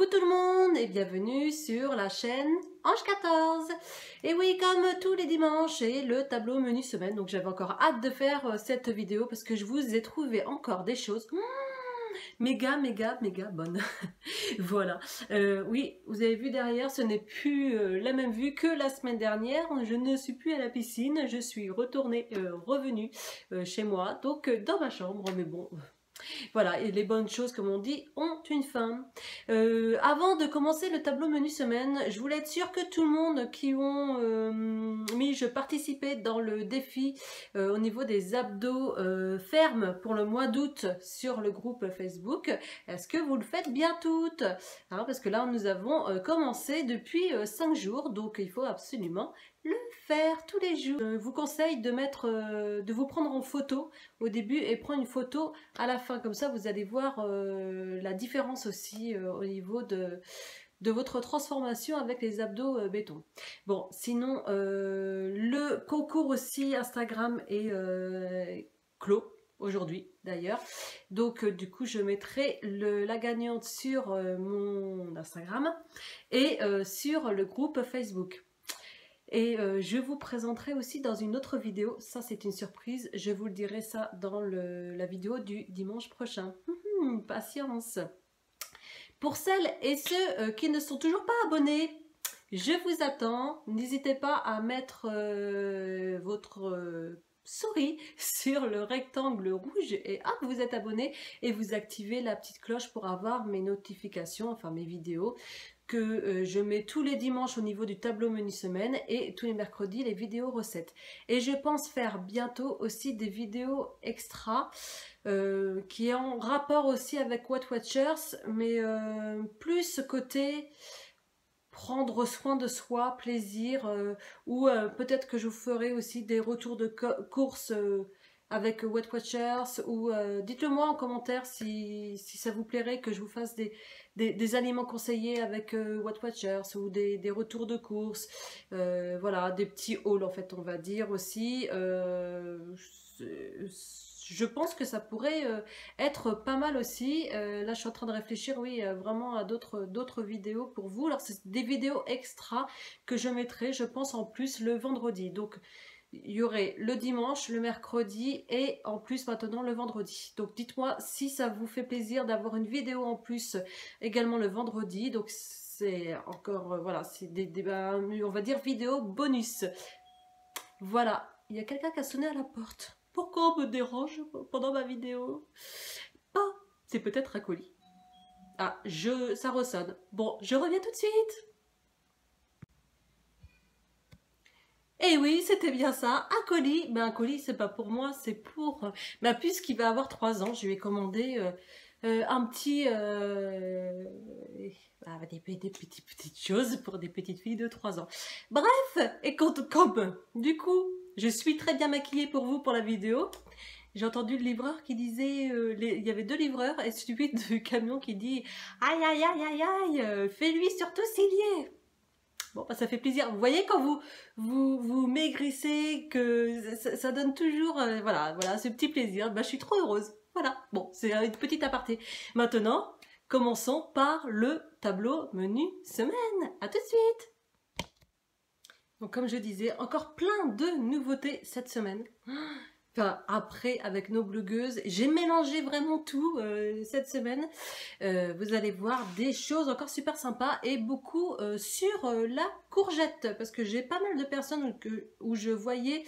Coucou tout le monde et bienvenue sur la chaîne Ange 14. Et oui, comme tous les dimanches, j'ai le tableau menu semaine, donc j'avais encore hâte de faire cette vidéo parce que je vous ai trouvé encore des choses méga bonnes. Voilà, oui, vous avez vu derrière, ce n'est plus la même vue que la semaine dernière. Je ne suis plus à la piscine, je suis revenue chez moi, donc dans ma chambre, mais bon... Voilà, et les bonnes choses, comme on dit, ont une fin. Avant de commencer le tableau menu semaine, je voulais être sûre que tout le monde qui ont mis je participais dans le défi au niveau des abdos fermes pour le mois d'août sur le groupe Facebook. Est-ce que vous le faites bien toutes? Alors, parce que là, nous avons commencé depuis 5 jours, donc il faut absolument... le faire tous les jours. Je vous conseille de mettre, de vous prendre en photo au début et prendre une photo à la fin. Comme ça, vous allez voir la différence aussi au niveau de votre transformation avec les abdos béton. Bon, sinon, le concours aussi Instagram est clos aujourd'hui d'ailleurs. Donc, du coup, je mettrai la gagnante sur mon Instagram et sur le groupe Facebook. Et je vous présenterai aussi dans une autre vidéo, ça c'est une surprise, je vous le dirai ça dans la vidéo du dimanche prochain. Patience. Pour celles et ceux qui ne sont toujours pas abonnés, je vous attends. N'hésitez pas à mettre votre souris sur le rectangle rouge et hop, vous êtes abonné et vous activez la petite cloche pour avoir mes notifications, enfin mes vidéos que je mets tous les dimanches au niveau du tableau menu semaine et tous les mercredis les vidéos recettes. Et je pense faire bientôt aussi des vidéos extra qui est en rapport aussi avec What Watchers, mais plus côté prendre soin de soi, plaisir, ou peut-être que je vous ferai aussi des retours de courses avec What Watchers, ou dites-le-moi en commentaire si ça vous plairait que je vous fasse des aliments conseillés avec What Watchers, ou des retours de courses, voilà, des petits hauls en fait on va dire aussi. Je pense que ça pourrait être pas mal aussi. Là je suis en train de réfléchir, oui, vraiment à d'autres vidéos pour vous. Alors c'est des vidéos extra que je mettrai, je pense, en plus le vendredi. Donc il y aurait le dimanche, le mercredi et en plus maintenant le vendredi. Donc dites-moi si ça vous fait plaisir d'avoir une vidéo en plus également le vendredi. Donc c'est encore, voilà, c'est on va dire vidéo bonus. Voilà, il y a quelqu'un qui a sonné à la porte. Pourquoi on me dérange pendant ma vidéo? Oh, c'est peut-être un colis. Ah, ça ressonne. Bon, je reviens tout de suite. Et oui, c'était bien ça, un colis. Ben, un colis, c'est pas pour moi, c'est pour ma puce qui va avoir 3 ans. Je lui ai commandé un petit... des petites choses pour des petites filles de 3 ans. Bref, et comme du coup, je suis très bien maquillée pour vous pour la vidéo. J'ai entendu le livreur qui disait... il y avait 2 livreurs et celui du camion qui dit « Aïe, aïe, aïe, aïe, aïe, fais-lui surtout s'il y est !» Bon, bah, ça fait plaisir. Vous voyez, quand vous maigrissez, que ça donne toujours voilà, ce petit plaisir. Bah, je suis trop heureuse. Voilà. Bon, c'est une petite aparté. Maintenant, commençons par le tableau menu semaine. À tout de suite. Donc, comme je disais, encore plein de nouveautés cette semaine. Enfin, après, avec nos blogueuses, j'ai mélangé vraiment tout cette semaine. Vous allez voir des choses encore super sympas et beaucoup sur la courgette. Parce que j'ai pas mal de personnes où je voyais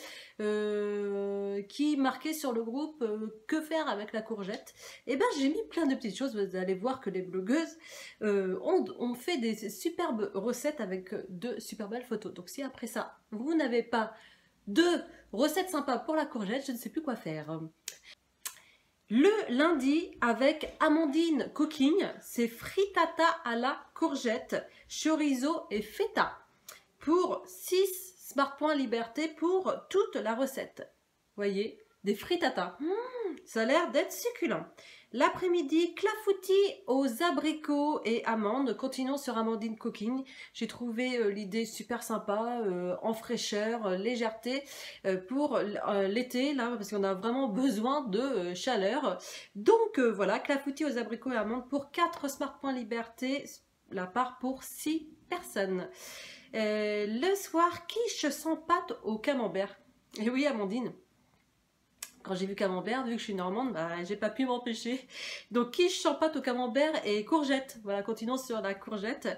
qui marquaient sur le groupe que faire avec la courgette. Et ben, j'ai mis plein de petites choses. Vous allez voir que les blogueuses ont fait des superbes recettes avec de super belles photos. Donc si après ça, vous n'avez pas... 2 recettes sympas pour la courgette, je ne sais plus quoi faire. Le lundi avec Amandine Cooking, c'est frittata à la courgette, chorizo et feta pour 6 smart points liberté pour toute la recette. Voyez, des frittata, ça a l'air d'être succulent. L'après-midi, clafoutis aux abricots et amandes. Continuons sur Amandine Cooking. J'ai trouvé l'idée super sympa, en fraîcheur, légèreté, pour l'été, là, parce qu'on a vraiment besoin de chaleur. Donc voilà, clafoutis aux abricots et amandes pour 4 smart points liberté la part pour 6 personnes. Le soir, quiche sans pâte au camembert. Et oui, Amandine, quand j'ai vu camembert, vu que je suis normande, bah, j'ai pas pu m'empêcher. Donc quiche sans pâte au camembert et courgette. Voilà, continuons sur la courgette.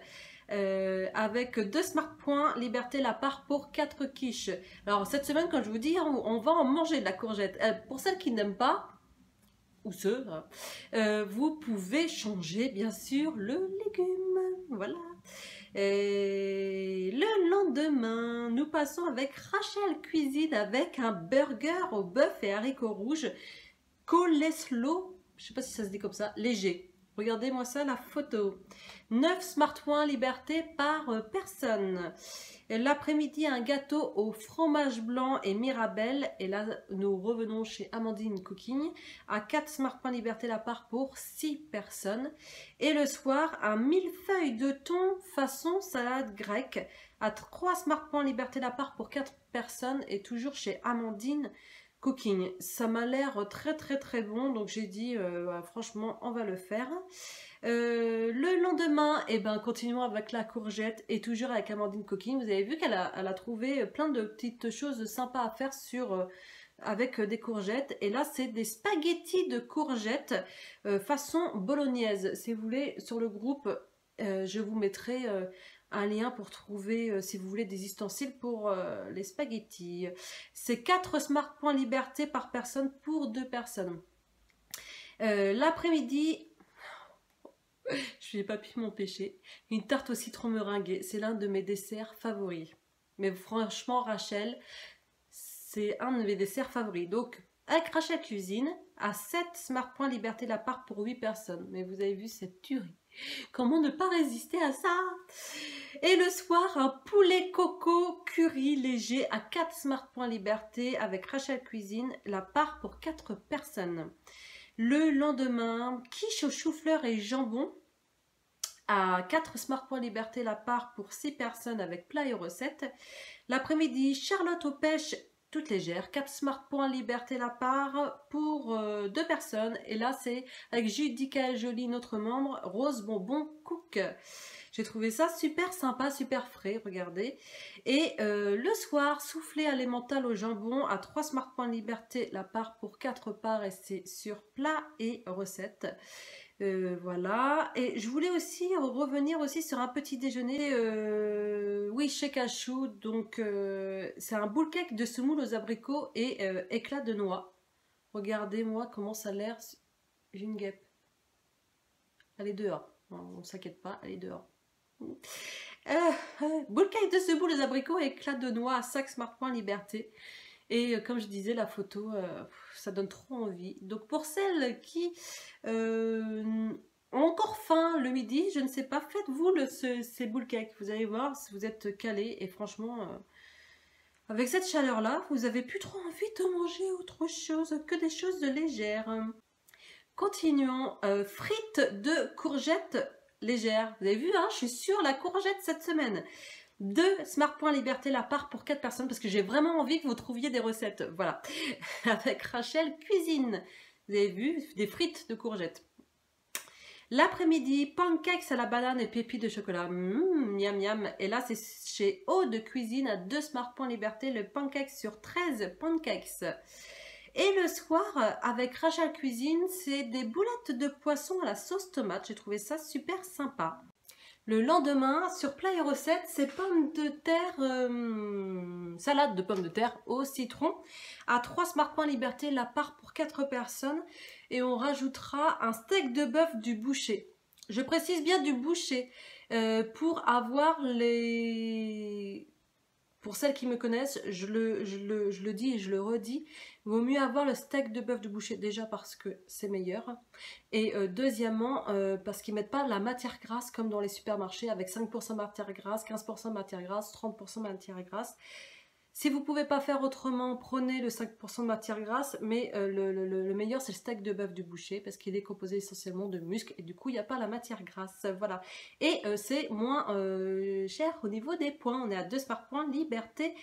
Avec 2 smart points, liberté la part pour 4 quiches. Alors cette semaine, comme je vous dis, on va en manger de la courgette. Pour celles qui n'aiment pas, ou ceux, vous pouvez changer bien sûr le légume. Voilà. Et le lendemain, nous passons avec Rachel Cuisine avec un burger au bœuf et haricots rouges coleslaw, je sais pas si ça se dit comme ça, léger. Regardez-moi ça, la photo. 9 smart points liberté par personne. L'après-midi, un gâteau au fromage blanc et mirabelle. Et là, nous revenons chez Amandine Cooking. À 4 smart points liberté la part pour 6 personnes. Et le soir, un millefeuille de thon façon salade grecque. À 3 smart points liberté la part pour 4 personnes. Et toujours chez Amandine Cooking. Ça m'a l'air très bon, donc j'ai dit bah, franchement on va le faire. Le lendemain, et ben continuons avec la courgette et toujours avec Amandine Cooking. Vous avez vu qu'elle a trouvé plein de petites choses sympas à faire sur avec des courgettes, et là c'est des spaghettis de courgettes façon bolognaise. Si vous voulez, sur le groupe je vous mettrai un lien pour trouver, si vous voulez, des ustensiles pour les spaghettis. C'est 4 smart points liberté par personne pour 2 personnes. L'après-midi, je n'ai pas pu m'empêcher, une tarte au citron meringuée. C'est l'un de mes desserts favoris. Mais franchement, Rachel, c'est un de mes desserts favoris. Donc, avec Rachel Cuisine, à 7 smart points liberté la part pour 8 personnes. Mais vous avez vu cette tuerie. Comment ne pas résister à ça? Et le soir, un poulet coco curry léger à 4 smart points liberté avec Rachel Cuisine, la part pour 4 personnes. Le lendemain, quiche au chou-fleur et jambon à 4 smart points liberté, la part pour 6 personnes avec Play Recettes. L'après-midi, charlotte aux pêches toute légère, 4 smart points liberté la part pour 2 personnes, et là c'est avec Judicaëlle Jolie, notre membre, Rose Bonbon Cook. J'ai trouvé ça super sympa, super frais, regardez. Et le soir, soufflé alimental au jambon à 3 smart points liberté la part pour 4 parts, et c'est sur plat et recettes. Voilà, et je voulais aussi revenir sur un petit déjeuner oui, chez Cachou. Donc c'est un boule cake de semoule aux abricots et éclats de noix. Regardez-moi comment ça a l'air. J'ai une guêpe, elle est dehors, on ne s'inquiète pas, elle est dehors. Boule cake de semoule aux abricots et éclats de noix à 5 smart points liberté. Et comme je disais, la photo, ça donne trop envie. Donc pour celles qui ont encore faim le midi, je ne sais pas, faites-vous ces boules cakes. Vous allez voir si vous êtes calés. Et franchement, avec cette chaleur-là, vous n'avez plus trop envie de manger autre chose que des choses légères. Continuons. Frites de courgettes légères. Vous avez vu, hein, je suis sur la courgette cette semaine. 2 smart points liberté la part pour 4 personnes, parce que j'ai vraiment envie que vous trouviez des recettes. Voilà, avec Rachel Cuisine, vous avez vu, des frites de courgettes. L'après-midi, pancakes à la banane et pépites de chocolat. Miam miam. Et là, c'est chez Ode Cuisine à 2 smart points liberté, le pancake sur 13 pancakes. Et le soir, avec Rachel Cuisine, c'est des boulettes de poisson à la sauce tomate. J'ai trouvé ça super sympa. Le lendemain, sur Play Recettes, c'est pommes de terre, salade de pommes de terre au citron. À 3 smart points liberté, la part pour 4 personnes. Et on rajoutera un steak de bœuf du boucher. Je précise bien du boucher pour avoir les... Pour celles qui me connaissent, je le dis et je le redis, il vaut mieux avoir le steak de bœuf de boucher, déjà parce que c'est meilleur. Et deuxièmement, parce qu'ils ne mettent pas la matière grasse comme dans les supermarchés, avec 5% matière grasse, 15% matière grasse, 30% matière grasse. Si vous ne pouvez pas faire autrement, prenez le 5% de matière grasse, mais le meilleur c'est le steak de bœuf du boucher, parce qu'il est composé essentiellement de muscles, et du coup il n'y a pas la matière grasse, voilà. Et c'est moins cher au niveau des points, on est à 2 smart points liberté,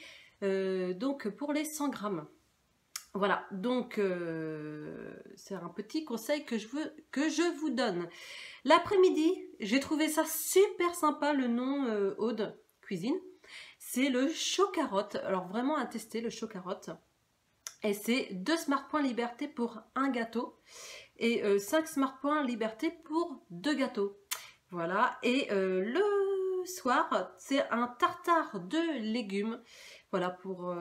donc pour les 100 grammes. Voilà, donc c'est un petit conseil que je vous donne. L'après-midi, j'ai trouvé ça super sympa, le nom Aude Cuisine. C'est le chaud carotte. Alors vraiment à tester, le chaud carotte. Et c'est 2 smart points liberté pour un gâteau et 5 smart points liberté pour 2 gâteaux. Voilà, et le soir, c'est un tartare de légumes. Voilà, pour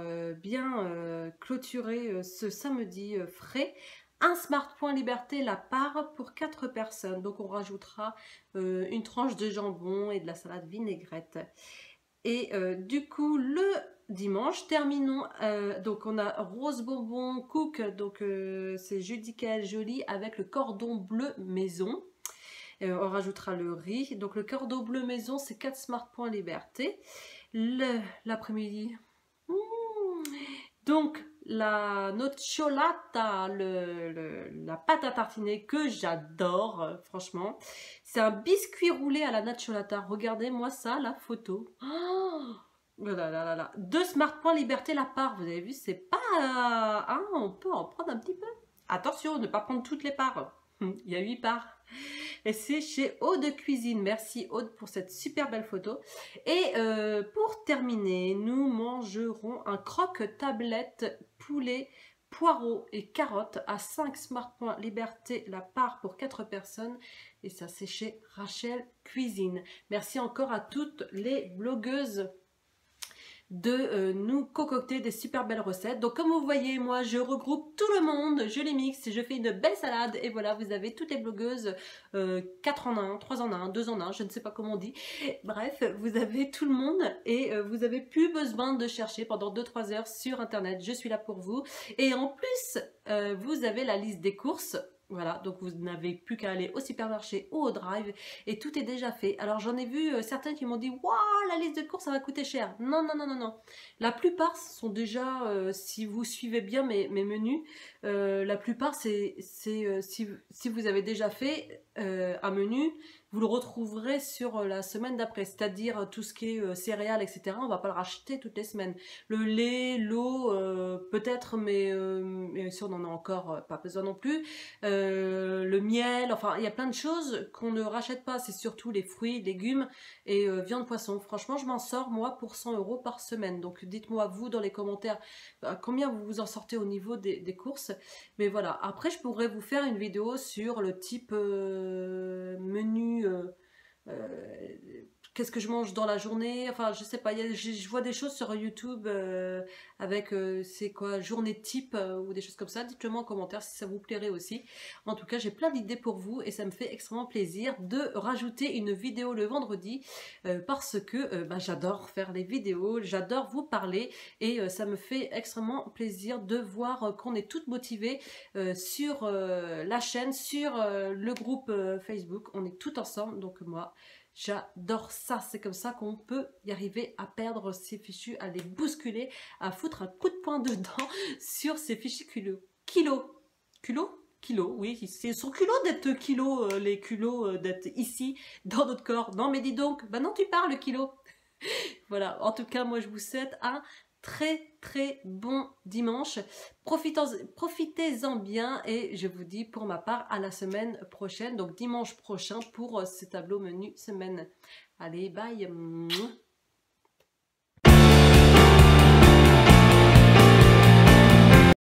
bien clôturer ce samedi frais. Un smart point liberté la part pour 4 personnes. Donc on rajoutera une tranche de jambon et de la salade vinaigrette. Et du coup, le dimanche, terminons. Donc on a Rose Bonbon Cook. Donc c'est Judicaëlle Jolie avec le cordon bleu maison. On rajoutera le riz. Donc le cordon bleu maison, c'est 4 smart points liberté. L'après-midi... Donc, la nocciolata, la pâte à tartiner que j'adore, franchement. C'est un biscuit roulé à la nocciolata. Regardez-moi ça, la photo. Oh là là là là. 2 smart points liberté la part. Vous avez vu, c'est pas... Hein, on peut en prendre un petit peu. Attention, ne pas prendre toutes les parts. Il y a 8 parts. Et c'est chez Ode Cuisine. Merci Aude pour cette super belle photo. Et pour terminer, nous mangerons un croque-tablette poulet, poireaux et carottes à 5 smart points liberté la part pour 4 personnes. Et ça, c'est chez Rachel Cuisine. Merci encore à toutes les blogueuses de nous concocter des super belles recettes. Donc comme vous voyez, moi je regroupe tout le monde, je les mixe, je fais une belle salade et voilà, vous avez toutes les blogueuses 4 en 1, 3 en 1, 2 en 1, je ne sais pas comment on dit. Bref, vous avez tout le monde et vous n'avez plus besoin de chercher pendant 2-3 heures sur internet. Je suis là pour vous et en plus vous avez la liste des courses. Voilà, donc vous n'avez plus qu'à aller au supermarché ou au drive et tout est déjà fait. Alors j'en ai vu certaines qui m'ont dit « Waouh, la liste de courses, ça va coûter cher !» Non, non, non, non, non. La plupart sont déjà, si vous suivez bien mes menus, la plupart c'est si vous avez déjà fait un menu, vous le retrouverez sur la semaine d'après. C'est-à-dire tout ce qui est céréales, etc. On ne va pas le racheter toutes les semaines. Le lait, l'eau, peut-être, mais si on n'en a encore pas besoin non plus. Le miel, enfin, il y a plein de choses qu'on ne rachète pas. C'est surtout les fruits, légumes et viande, poisson. Franchement, je m'en sors, moi, pour 100 € par semaine. Donc, dites-moi, vous, dans les commentaires, combien vous vous en sortez au niveau des courses. Mais voilà. Après, je pourrais vous faire une vidéo sur le type menu... qu'est-ce que je mange dans la journée, enfin je sais pas, je vois des choses sur YouTube avec c'est quoi, journée type ou des choses comme ça. Dites-le moi en commentaire si ça vous plairait aussi. En tout cas, j'ai plein d'idées pour vous et ça me fait extrêmement plaisir de rajouter une vidéo le vendredi parce que j'adore faire les vidéos, j'adore vous parler et ça me fait extrêmement plaisir de voir qu'on est toutes motivées sur la chaîne, sur le groupe Facebook, on est toutes ensemble, donc moi j'adore ça, c'est comme ça qu'on peut y arriver à perdre ces fichus, à les bousculer, à foutre un coup de poing dedans sur ces fichus culots. Kilos, oui, c'est son culot d'être kilo, les culots d'être ici, dans notre corps. Non mais dis donc, bah non tu parles kilo. Voilà, en tout cas moi je vous souhaite un très très bon dimanche. Profitez-en bien et je vous dis pour ma part à la semaine prochaine, donc dimanche prochain pour ce tableau menu semaine. Allez, bye.